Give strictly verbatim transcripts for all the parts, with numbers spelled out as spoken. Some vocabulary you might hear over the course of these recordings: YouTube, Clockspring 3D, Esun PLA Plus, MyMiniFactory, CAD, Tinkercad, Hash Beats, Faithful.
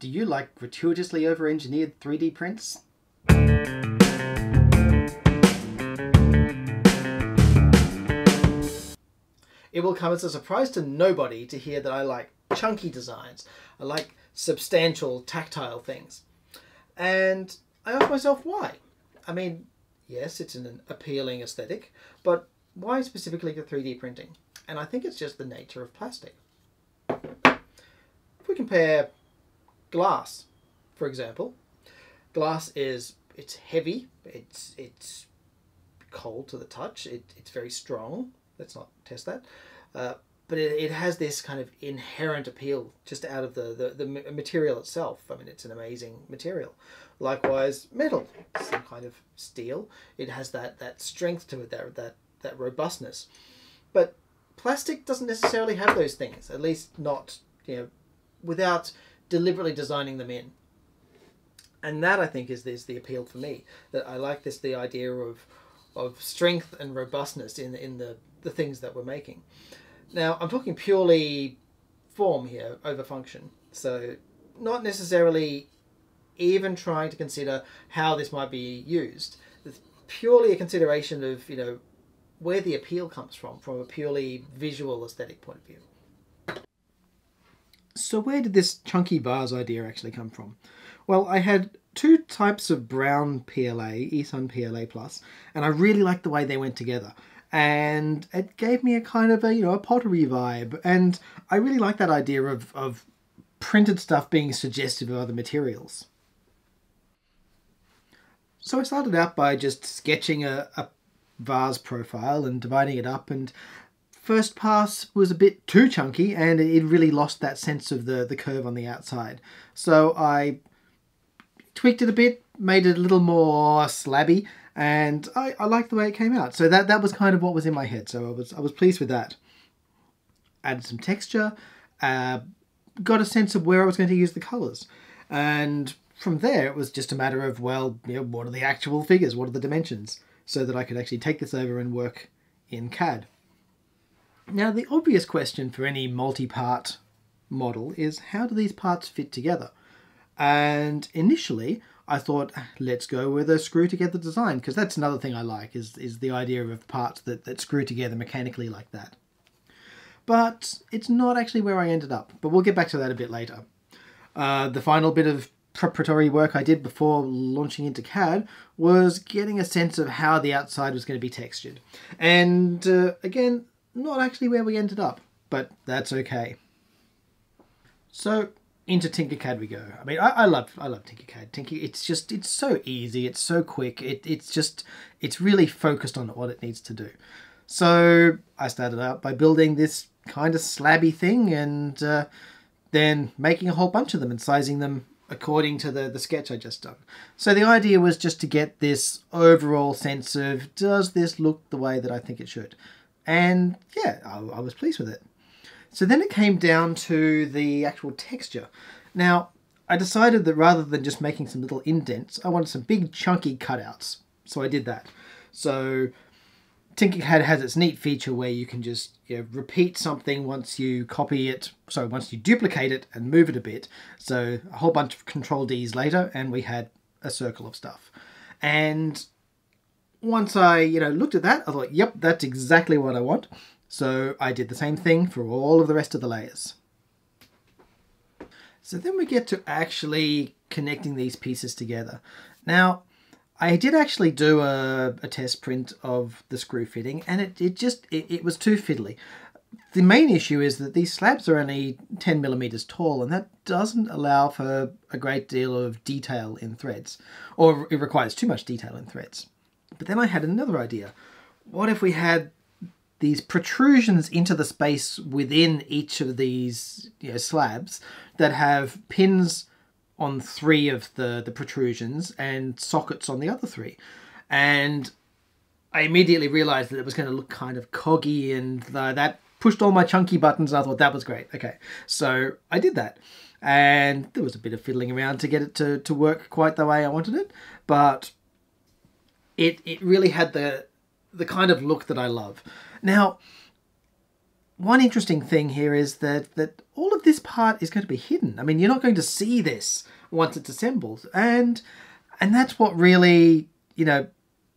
Do you like gratuitously over-engineered three D prints? It will come as a surprise to nobody to hear that I like chunky designs. I like substantial, tactile things. And I ask myself why. I mean, yes, it's an appealing aesthetic, but why specifically the three D printing? And I think it's just the nature of plastic. If we compare glass, for example, glass is, it's heavy, it's it's cold to the touch, it, it's very strong. Let's not test that. Uh, but it, it has this kind of inherent appeal just out of the, the, the material itself. I mean, it's an amazing material. Likewise, metal, some kind of steel. It has that, that strength to it, that, that, that robustness. But plastic doesn't necessarily have those things, at least not, you know, without deliberately designing them in. And that, I think, is, is the appeal for me. That I like this, the idea of, of strength and robustness in, in the, the things that we're making. Now, I'm talking purely form here over function. So not necessarily even trying to consider how this might be used. It's purely a consideration of, you know, where the appeal comes from, from a purely visual aesthetic point of view. So where did this chunky bars idea actually come from? Well, I had two types of brown P L A, Esun P L A Plus, and I really liked the way they went together. And it gave me a kind of a, you know, a pottery vibe. And I really like that idea of, of printed stuff being suggestive of other materials. So I started out by just sketching a, a vase profile and dividing it up, and first pass was a bit too chunky and it really lost that sense of the, the curve on the outside. So I tweaked it a bit, made it a little more slabby, and I, I liked the way it came out. So that, that was kind of what was in my head. So I was, I was pleased with that. Added some texture, uh, got a sense of where I was going to use the colours. And from there, it was just a matter of, well, you know, what are the actual figures? What are the dimensions? So that I could actually take this over and work in C A D. Now, the obvious question for any multi-part model is, how do these parts fit together? And initially, I thought, let's go with a screw-together design, because that's another thing I like, is, is the idea of parts that, that screw together mechanically like that. But it's not actually where I ended up, but we'll get back to that a bit later. Uh, the final bit of preparatory work I did before launching into C A D was getting a sense of how the outside was going to be textured. And uh, again, not actually where we ended up, but that's okay. So into Tinkercad we go. I mean, I, I love I love Tinkercad. Tinker, it's just it's so easy, it's so quick. It it's just it's really focused on what it needs to do. So I started out by building this kind of slabby thing, and uh, then making a whole bunch of them and sizing them according to the the sketch I just done. So the idea was just to get this overall sense of, does this look the way that I think it should? And yeah, I, I was pleased with it. So then it came down to the actual texture. Now, I decided that rather than just making some little indents, I wanted some big chunky cutouts. So I did that. So Tinkercad has its neat feature where you can just, you know, repeat something once you copy it. So once you duplicate it and move it a bit. So a whole bunch of Control Ds later, and we had a circle of stuff. And once I, you know, looked at that, I thought, yep, that's exactly what I want. So I did the same thing for all of the rest of the layers. So then we get to actually connecting these pieces together. Now, I did actually do a, a test print of the screw fitting, and it, it just, it, it was too fiddly. The main issue is that these slabs are only ten millimeters tall, and that doesn't allow for a great deal of detail in threads, or it requires too much detail in threads. But then I had another idea. What if we had these protrusions into the space within each of these, you know, slabs that have pins on three of the, the protrusions and sockets on the other three. And I immediately realized that it was going to look kind of coggy, and uh, that pushed all my chunky buttons, and I thought that was great. Okay, so I did that. And there was a bit of fiddling around to get it to, to work quite the way I wanted it, but it, it really had the, the kind of look that I love. Now, one interesting thing here is that, that all of this part is going to be hidden. I mean, you're not going to see this once it's assembled. And and that's what really, you know,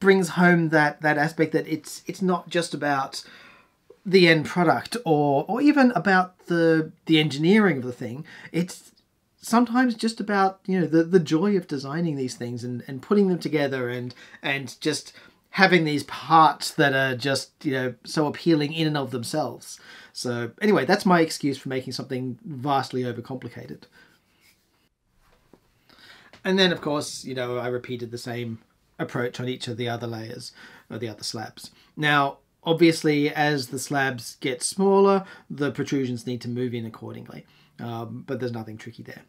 brings home that, that aspect that it's it's not just about the end product or or even about the the engineering of the thing. It's sometimes just about, you know, the, the joy of designing these things and, and putting them together and and just having these parts that are just, you know, so appealing in and of themselves. So anyway, that's my excuse for making something vastly overcomplicated. And then, of course, you know, I repeated the same approach on each of the other layers or the other slabs. Now, obviously, as the slabs get smaller, the protrusions need to move in accordingly, um, but there's nothing tricky there.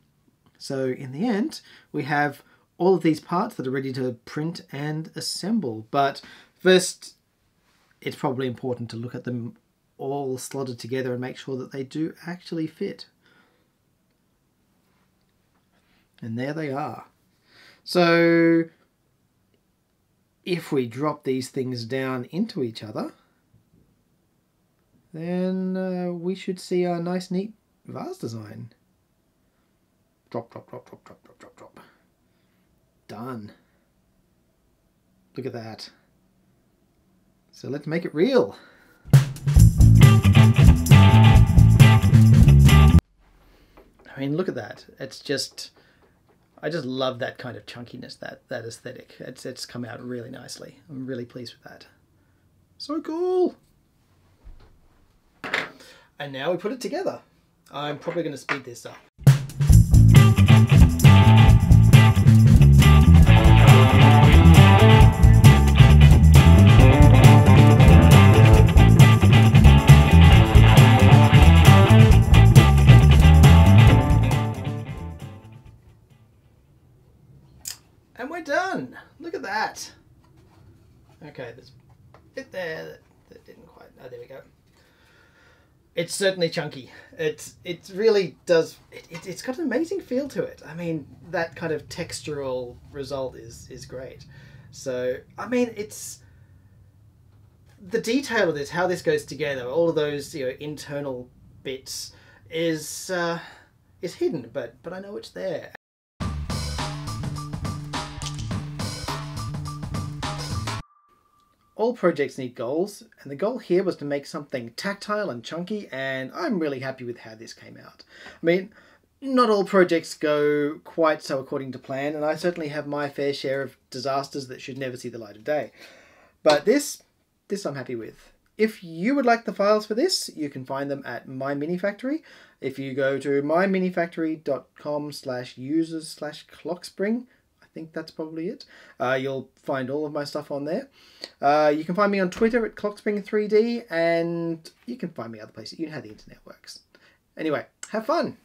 So in the end, we have all of these parts that are ready to print and assemble. But first, it's probably important to look at them all slotted together and make sure that they do actually fit. And there they are. So if we drop these things down into each other, then uh, we should see our nice, neat vase design. Drop, drop, drop, drop, drop, drop, drop, drop. Done. Look at that. So let's make it real. I mean, look at that. It's just... I just love that kind of chunkiness, that that aesthetic. It's it's come out really nicely. I'm really pleased with that. So cool. And now we put it together. I'm probably going to speed this up. And we're done. Look at that. Okay, there's a bit there that, that didn't quite. Oh, there we go. It's certainly chunky. It's it really does. It, it, it's got an amazing feel to it. I mean, that kind of textural result is is great. So I mean, it's the detail of this, how this goes together, all of those, you know, internal bits is uh, is hidden, but but I know it's there. All projects need goals, and the goal here was to make something tactile and chunky, and I'm really happy with how this came out. I mean, not all projects go quite so according to plan, and I certainly have my fair share of disasters that should never see the light of day. But this, this I'm happy with. If you would like the files for this, you can find them at MyMiniFactory. If you go to myminifactory.com slash users slash clockspring, I think that's probably it. Uh, you'll find all of my stuff on there. Uh, you can find me on Twitter at Clock Spring three D, and you can find me other places. You know how the internet works. Anyway, have fun!